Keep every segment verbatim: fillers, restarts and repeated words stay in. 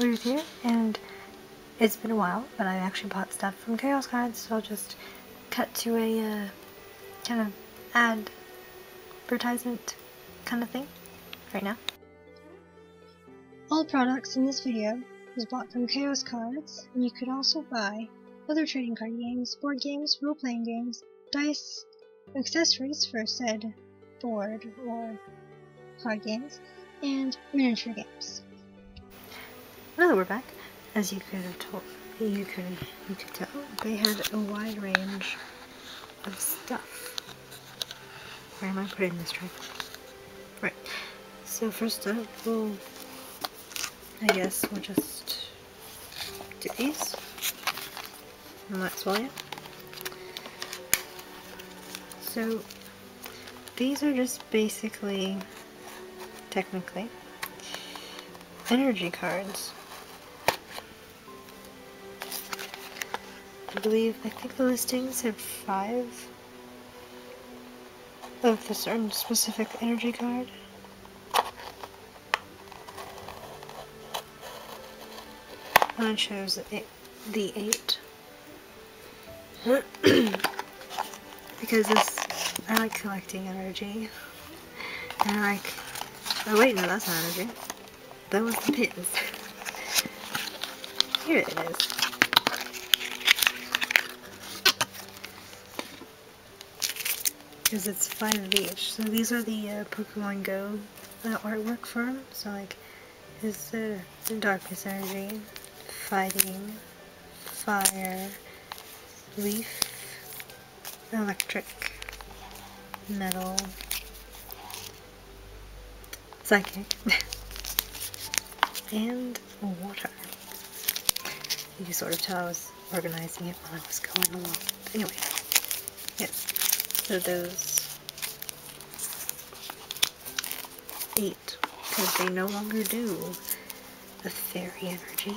Lose here, and it's been a while, but I actually bought stuff from Chaos Cards, so I'll just cut to a uh, kind of ad advertisement kind of thing right now. All products in this video was bought from Chaos Cards, and you could also buy other trading card games, board games, role-playing games, dice, accessories for said board or card games, and miniature games. Now that we're back, as you could have told, you could you could tell, they had a wide range of stuff. Where am I putting this tripod? Right. So first up, we'll, I guess we'll just do these. And that's all it. So these are just basically, technically, energy cards. I believe, I think the listings had five of the certain specific energy card. And it shows the eight, the eight. Because this, I like collecting energy. And I like, oh wait, no, that's not energy. That was the pins. Here it is. Because it's five of each. So these are the uh, Pokemon Go uh, artwork for them. So like, it's uh, the darkness energy, fighting, fire, leaf, electric, metal, psychic, and water. You can sort of tell I was organizing it while I was going along. Anyway, yes. So those eight, because they no longer do the fairy energy.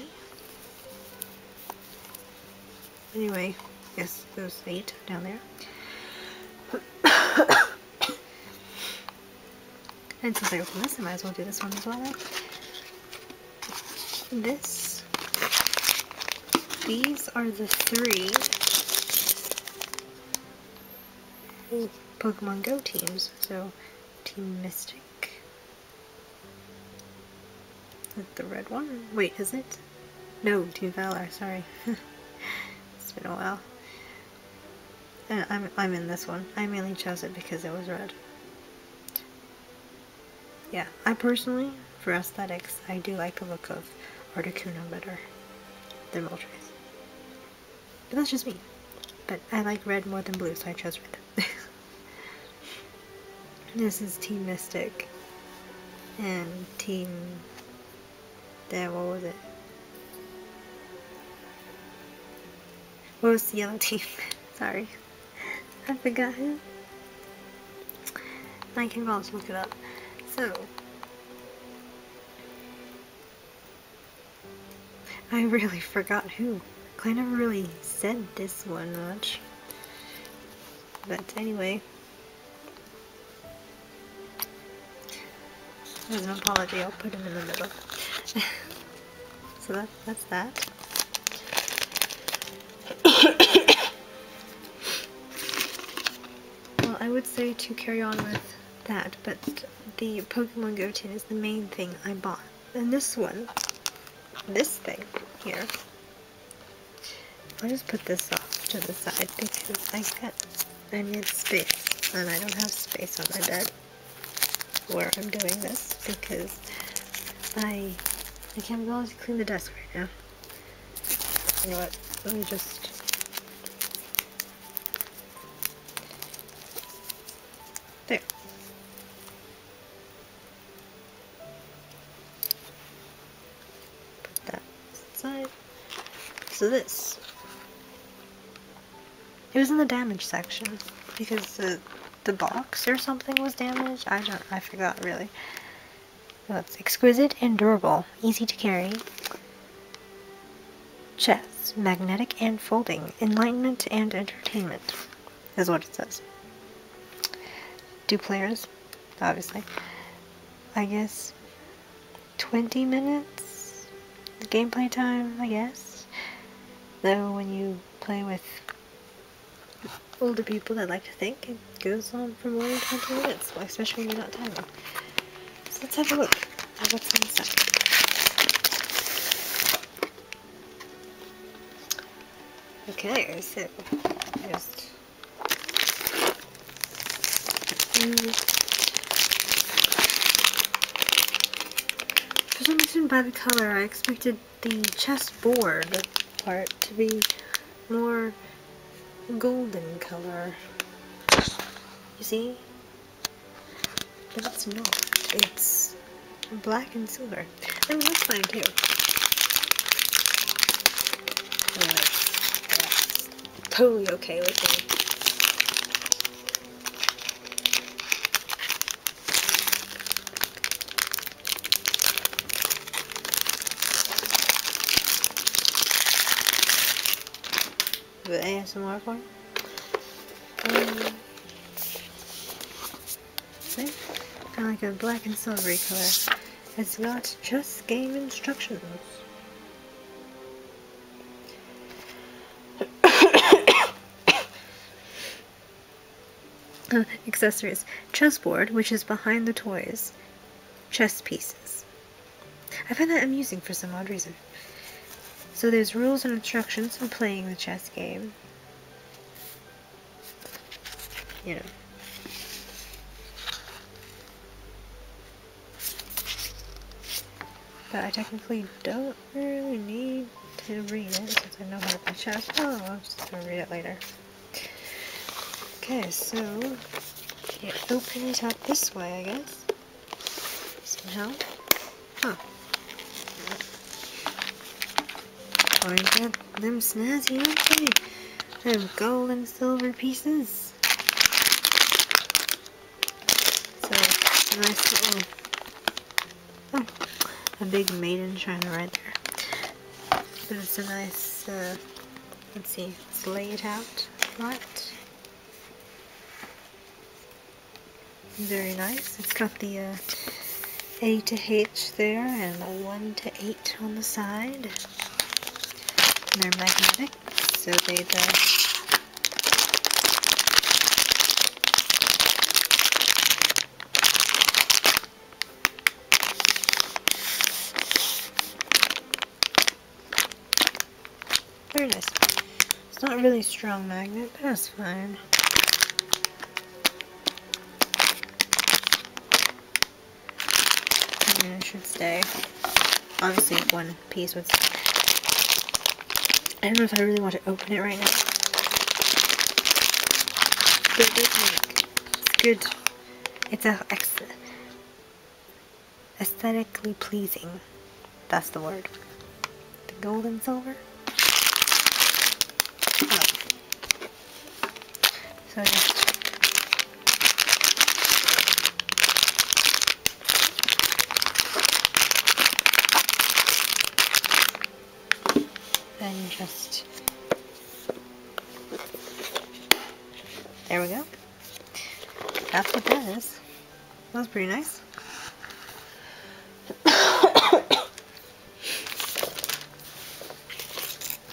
Anyway, yes, those eight down there. And since I opened this, I might as well do this one as well. Then. This, these are the three Pokemon Go teams, so Team Mystic. Is it the red one? Wait, is it? No, Team Valor, sorry. It's been a while. Uh, I'm, I'm in this one. I mainly chose it because it was red. Yeah, I personally, for aesthetics, I do like the look of Articuno better than Moltres. But that's just me. But I like red more than blue, so I chose red. This is Team Mystic. And Team... There, what was it? What was the yellow team? Sorry. I forgot who. I can well just look it up. So... I really forgot who. I never really said this one much, but anyway, as an apology, I'll put him in the middle. So that, that's that. Well, I would say to carry on with that, but the Pokemon Go tin is the main thing I bought. And this one, this thing here, I'll just put this off to the side because I got, I need space, and I don't have space on my bed where I'm doing this because I I can't be able to clean the desk right now. You know what? Let me just there. Put that aside. So this. It was in the damage section because the, the box or something was damaged. I don't, I forgot really. Well, it's exquisite and durable, easy to carry. Chess, magnetic and folding, enlightenment and entertainment is what it says. Two players, obviously. I guess twenty minutes gameplay time, I guess. Though when you play with older people that like to think, it goes on for more than twenty minutes, especially when you're not timing. So let's have a look at what's on the side. Okay, so just for some reason, by the color, I expected the chessboard part to be more golden color. You see? But it's not. It's black and silver. I mean, that's fine too. Oh, that's, that's totally okay with me. The A S M R form. Um, see? Kind of like a black and silvery color. It's got chess game instructions. uh, accessories. Chessboard, which is behind the toys. Chess pieces. I find that amusing for some odd reason. So there's rules and instructions for playing the chess game. You know. But I technically don't really need to read it since I know how to play chess. Oh, I'm just gonna read it later. Okay, so you open it up this way, I guess. Somehow. Huh. Ain't that them snazzy, okay? Them gold and silver pieces. So, a nice little... Oh, a big maiden china right there. But it's a nice, uh, let's see, it's laid out right. Very nice. It's got the uh, A to H there and a one to eight on the side. They're magnetic, so they uh, very nice. It's not a really strong magnet, but that's fine. I mean, it should stay. Obviously, one piece would stay. I don't know if I really want to open it right now. But it's good. It's a aesthetically pleasing. That's the word. The gold and silver. Oh. So just And just there we go. That's what that is. That was pretty nice. I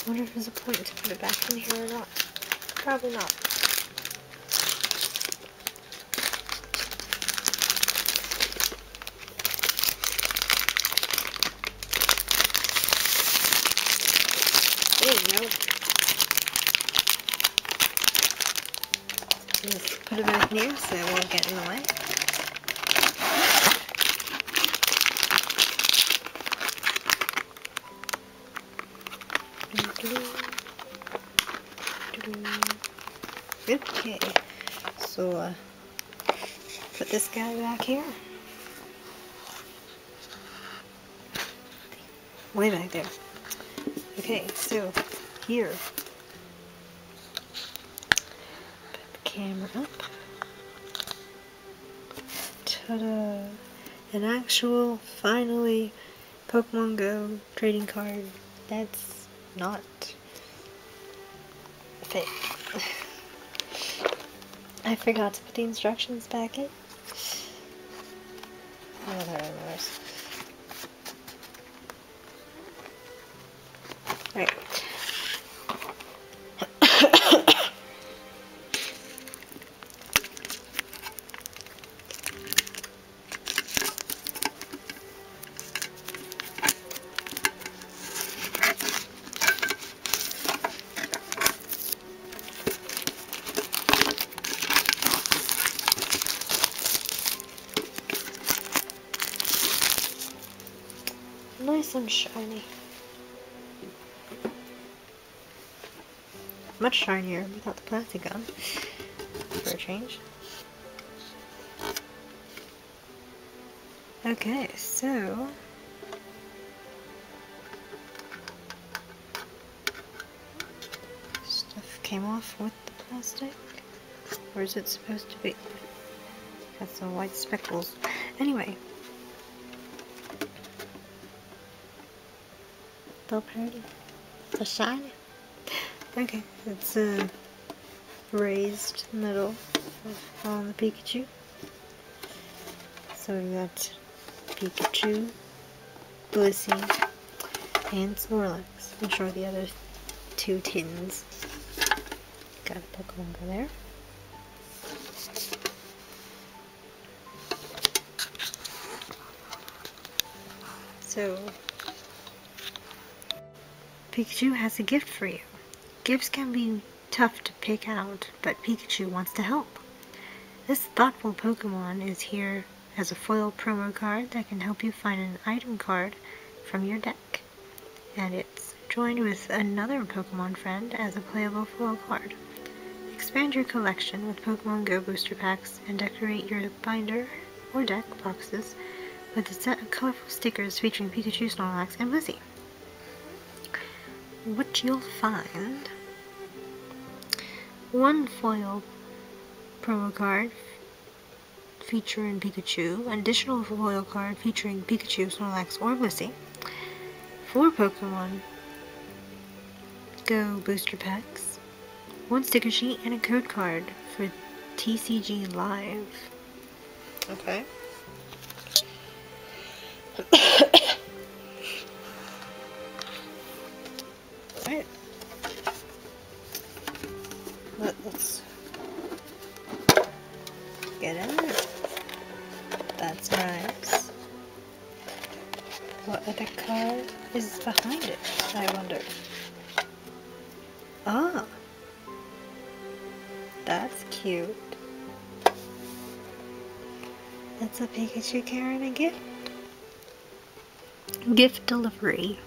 wonder if there's a point to put it back in here or not. Probably not. Put it back here so it won't get in the way. Okay, so uh, put this guy back here. Way back there. Okay, so here. Camera up. Ta-da! An actual, finally, Pokemon Go trading card that's not fake. I forgot to put the instructions back in. Oh, that remembers. Right. Nice and shiny. Much shinier without the plastic on, for a change. Okay, so... stuff came off with the plastic? Or is it supposed to be? Got some white speckles. Anyway. So pretty. So shiny. Okay, it's a raised middle on the Pikachu. So we've got Pikachu, Blissey, and Snorlax. I'm sure the other two tins. Got a Pokemon Go there. So Pikachu has a gift for you. Gifts can be tough to pick out, but Pikachu wants to help. This thoughtful Pokemon is here as a foil promo card that can help you find an item card from your deck. And it's joined with another Pokemon friend as a playable foil card. Expand your collection with Pokemon Go booster packs and decorate your binder or deck boxes with a set of colorful stickers featuring Pikachu, Snorlax, and Blissey. What you'll find: one foil promo card featuring Pikachu, an additional foil card featuring Pikachu, Snorlax, or Blissey, four Pokemon Go booster packs, one sticker sheet, and a code card for T C G Live. Okay. Let's get in there. That's nice. What other card is behind it, I wonder? Ah! That's cute. That's a Pikachu carrying a gift. Gift delivery.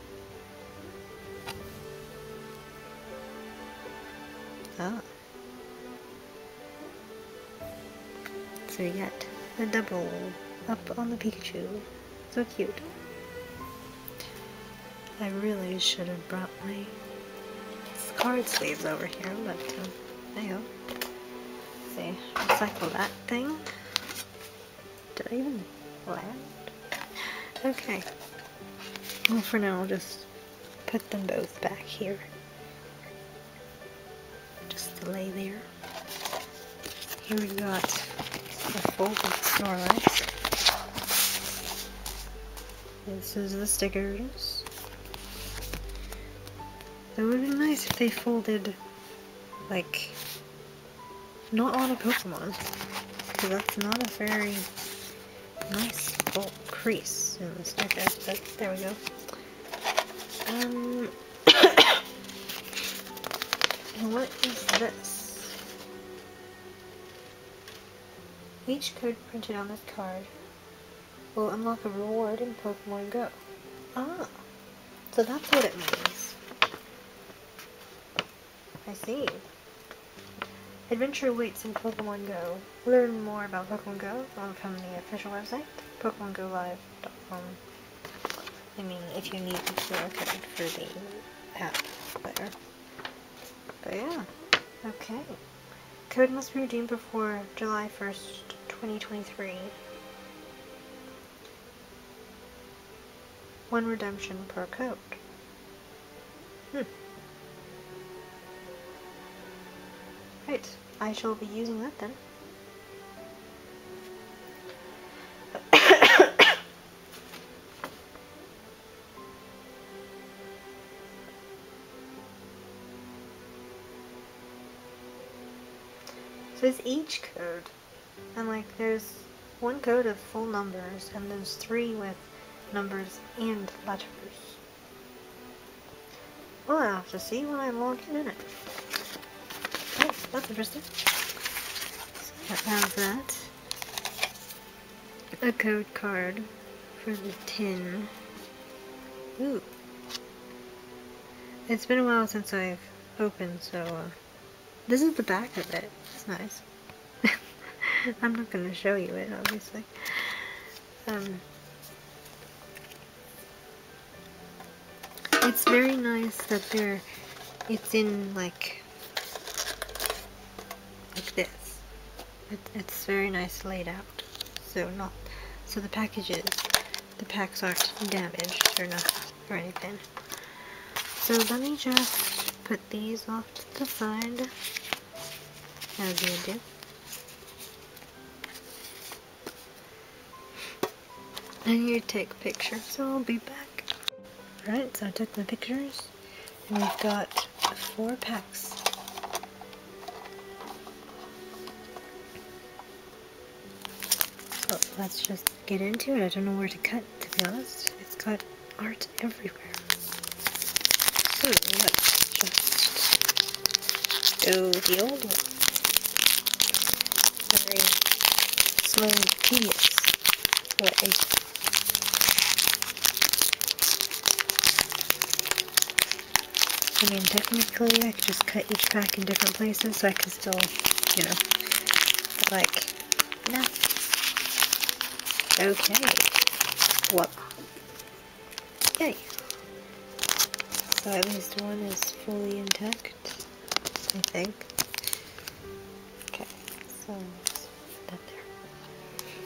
Ah. So we got the double up on the Pikachu. So cute. I really should have brought my card sleeves over here, but um, there you go. Let's see, recycle that thing. Did I even land? Okay. Well, for now, I'll just put them both back here. Just to lay there. Here we got a folded Snorlax. This is the stickers. It would be nice if they folded, like, not all the Pokemon, because that's not a very nice little crease in the sticker. But there we go. Um, what is this? Each code printed on this card will unlock a reward in Pokemon Go. Ah, so that's what it means. I see. Adventure awaits in Pokemon Go. Learn more about Pokemon Go from the official website, Pokemon Go Live dot com. I mean, if you need the Q R code for the app there. But yeah, okay. Code must be redeemed before July first, twenty twenty-three. One redemption per code. Hmm. Right, I shall be using that then. So it's each code. And like there's one code of full numbers and there's three with numbers and letters. Well, I'll have to see when I log in it. Oh, that's interesting. So I have that. A code card for the tin. Ooh. It's been a while since I've opened, so uh, this is the back of it. It's nice. I'm not going to show you it, obviously. Um, it's very nice that they're, it's in like, like this. It, it's very nice laid out. So not, so the packages, the packs aren't damaged or not, or anything. So let me just put these off to the side, as you do. And you take pictures, so I'll be back. Alright, so I took my pictures, and we've got four packs. Well, let's just get into it. I don't know where to cut, to be honest. It's got art everywhere. So let's just do the old one. Very slow and tedious way. I mean, technically, I could just cut each pack in different places, so I can still, you know, like, no. Okay. What? Yay. So at least one is fully intact, I think. Okay, so let's put that there.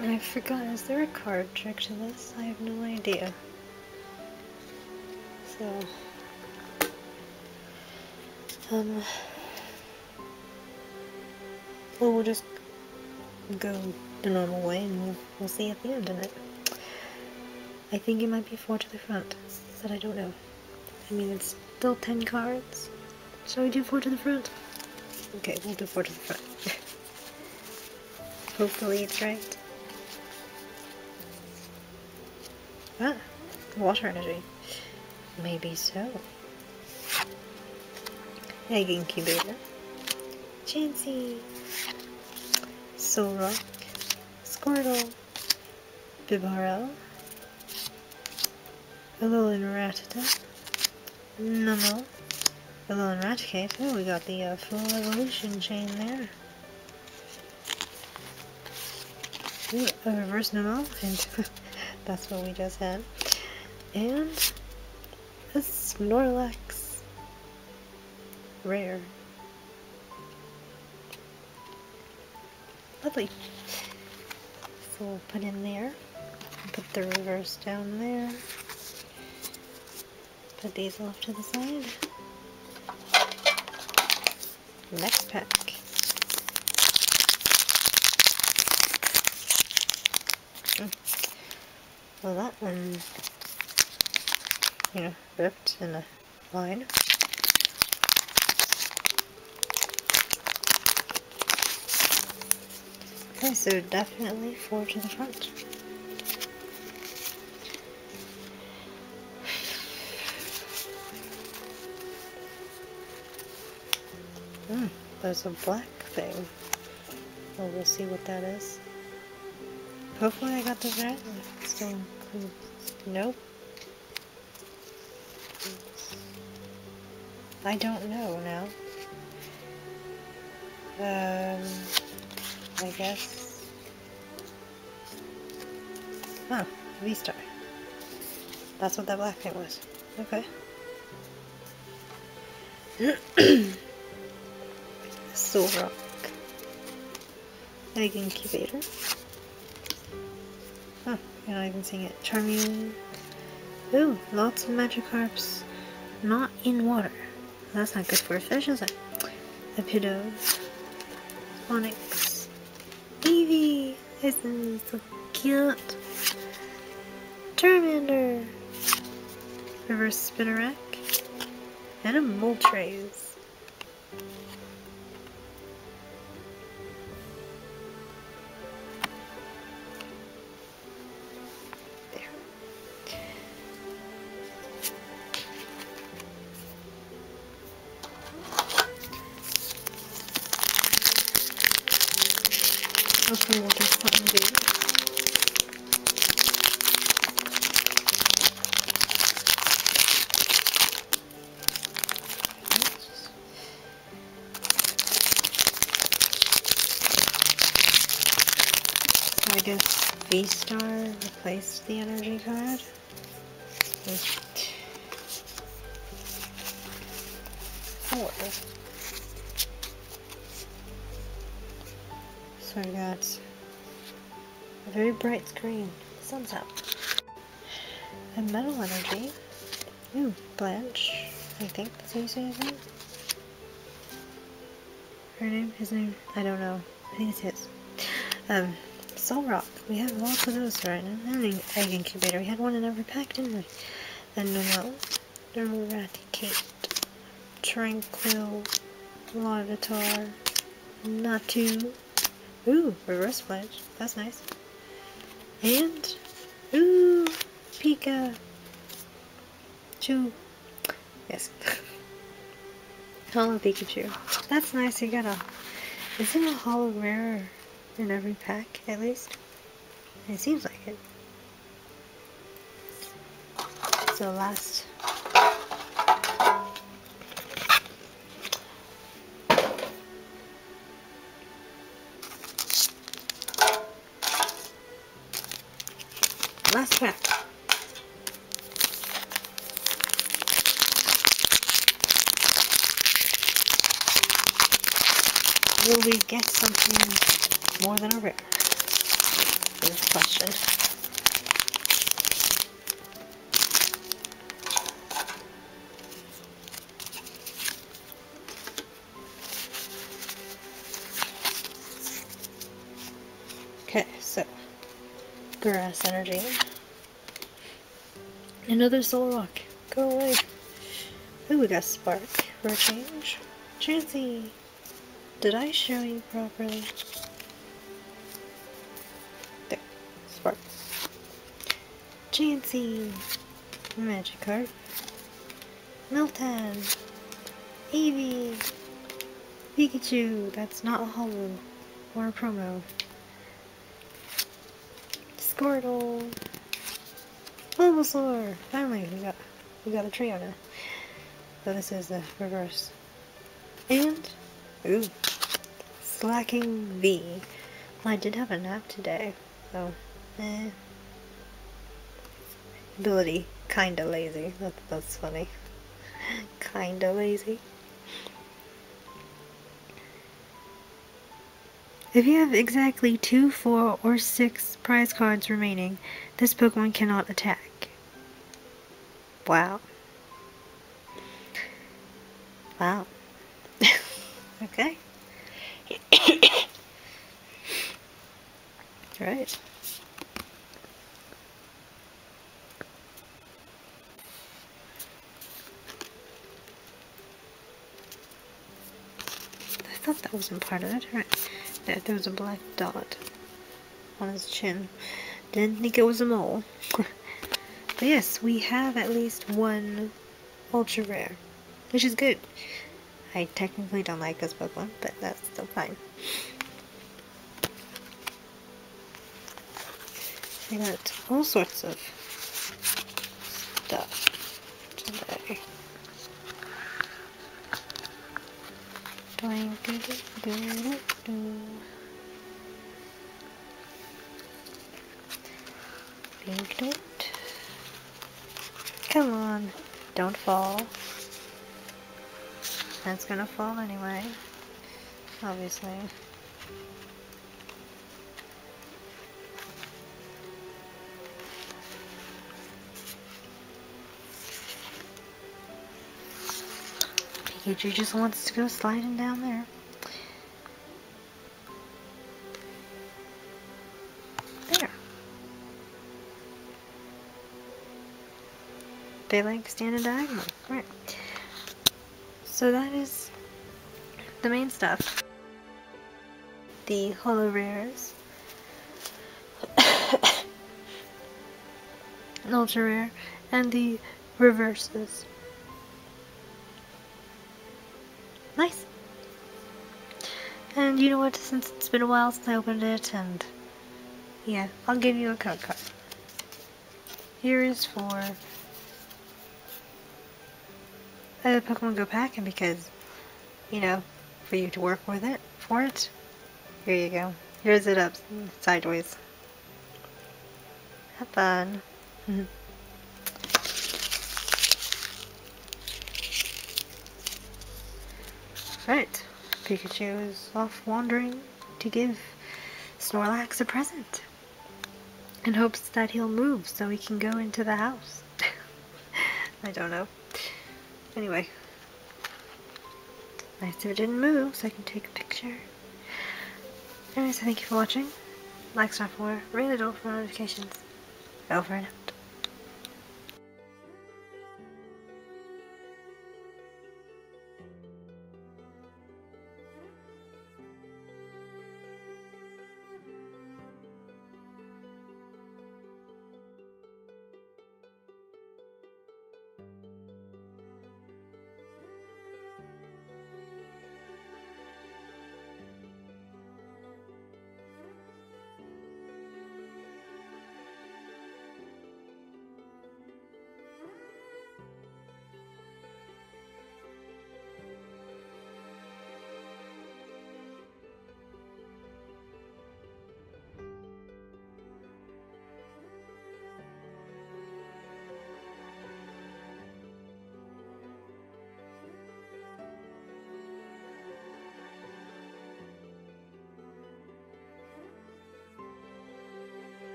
And I forgot, is there a card trick to this? I have no idea. So... Um, well, we'll just go the normal way and we'll, we'll see at the end in it. I think it might be four to the front, but I don't know. I mean, it's still ten cards. Shall we do four to the front? Okay, we'll do four to the front. Hopefully it's right. Ah, water energy. Maybe so. Egg Incubator, Chansey, Solrock, Squirtle, Bibarel, Alolan Rattata, Numel, Alolan Raticate. Oh, we got the uh, full evolution chain there. Ooh, a reverse Numel, and that's what we just had. And a Snorlax. Rare. Lovely. So we'll put in there. Put the reverse down there. Put these off to the side. Next pack. Well, that one, you know, ripped in a line. Okay, so definitely four to the front. Hmm, there's a black thing. Well, we'll see what that is. Hopefully I got this right. So, nope. I don't know now. Um... I guess. Oh, V star. That's what that black thing was. Okay. Solrock. Egg Incubator. Oh, you're not even seeing it. Charming. Ooh, lots of Magikarps not in water. That's not good for a fish, is it? Lepido. Onyx. Eevee! Isn't so cute? Charmander! Reverse Spinarak. And a Moltres. V star replaced the energy card. Four. So we got a very bright screen. Sun's up. And metal energy. Ooh, Blanche. I think that's how you say his name. Her name? His name? I don't know. I think it's his. Um, Solrock. We have lots of those right now. And an egg incubator. We had one in every pack, didn't we? And Numel. Raticate. Tranquil. Lavitar. Natu. Ooh, reverse Fledge. That's nice. And, ooh, Pikachu. Yes. Holo Pikachu. That's nice, you got a... Isn't a holo rare in every pack, at least? It seems like it. So last... Last pack. Will we get something more than a rare? Good question. Okay, so grass energy. Another Solrock. Go away. Ooh, we got Spark for a change. Chansey! Did I show you properly? There. Spark. Chancy. Magikarp. Meltan. Eevee. Pikachu. That's not a holo or a promo. Squirtle. Bulbasaur. Finally, we got we got a trio now. So this is the reverse. And ooh. Slacking V. Well, I did have a nap today, so, eh. Ability, kinda lazy. That, that's funny. Kinda lazy. If you have exactly two, four, or six prize cards remaining, this Pokemon cannot attack. Wow. Wow. Okay. Alright. I thought that wasn't part of it. Right. Yeah, there was a black dot on his chin. Didn't think it was a mole. But yes, we have at least one ultra rare, which is good. I technically don't like this Pokemon, but that's still fine. I got all sorts of stuff today. Pink dot. Come on, don't fall. That's gonna fall anyway, obviously. Pikachu just wants to go sliding down there. There. They like standing diagonal, right? So that is the main stuff. The holo rares. An ultra rare. And the reverses. Nice. And you know what, since it's been a while since I opened it, and yeah, I'll give you a code card. Here is for the Pokemon Go pack, and because, you know, for you to work with it, for it, here you go. Here's it up sideways. Have fun. Right, Pikachu is off wandering to give Snorlax a present. In hopes that he'll move so he can go into the house. I don't know. Anyway. Nice if it didn't move so I can take a picture. Anyways, thank you for watching. Like, subscribe for more. Ring the bell for notifications. Over and out.